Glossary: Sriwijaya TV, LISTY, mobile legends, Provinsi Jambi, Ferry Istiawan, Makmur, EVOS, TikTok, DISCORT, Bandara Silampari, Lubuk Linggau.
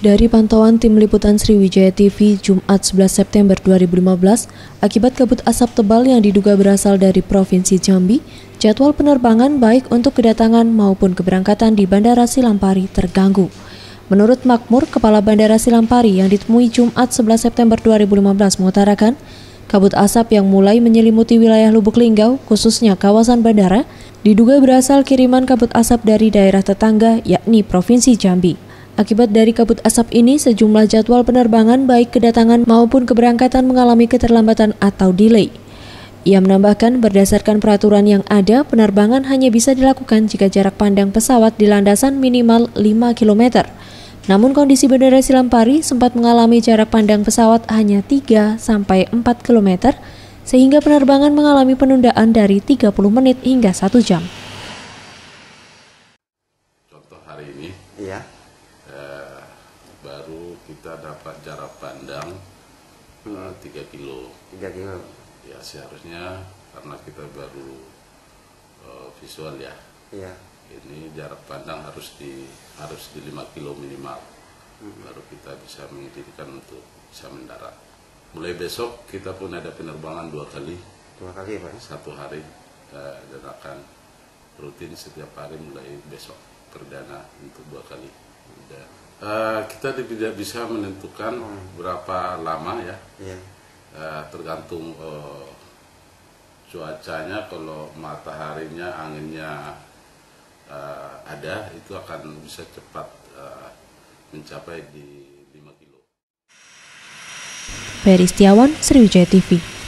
Dari pantauan tim liputan Sriwijaya TV Jumat 11 September 2015, akibat kabut asap tebal yang diduga berasal dari Provinsi Jambi, jadwal penerbangan baik untuk kedatangan maupun keberangkatan di Bandara Silampari terganggu. Menurut Makmur, Kepala Bandara Silampari yang ditemui Jumat 11 September 2015 mengutarakan, kabut asap yang mulai menyelimuti wilayah Lubuk Linggau, khususnya kawasan bandara, diduga berasal kiriman kabut asap dari daerah tetangga, yakni Provinsi Jambi. Akibat dari kabut asap ini, sejumlah jadwal penerbangan baik kedatangan maupun keberangkatan mengalami keterlambatan atau delay. Ia menambahkan, berdasarkan peraturan yang ada, penerbangan hanya bisa dilakukan jika jarak pandang pesawat di landasan minimal 5 km. Namun kondisi Bandara Silampari sempat mengalami jarak pandang pesawat hanya 3-4 km, sehingga penerbangan mengalami penundaan dari 30 menit hingga 1 jam. Contoh hari ini, ya. Baru kita dapat jarak pandang 3 kilo ya, seharusnya karena kita baru visual ya, iya. Ini jarak pandang harus di 5 kilo minimal, baru kita bisa mengizinkan untuk bisa mendarat. Mulai besok kita pun ada penerbangan dua kali Pak, satu hari, dan akan rutin setiap hari mulai besok perdana untuk 2 kali. Kita tidak bisa menentukan berapa lama ya, tergantung cuacanya. Kalau mataharinya, anginnya ada, itu akan bisa cepat mencapai di 5 kilo. Ferry Istiawan, Sriwijaya TV.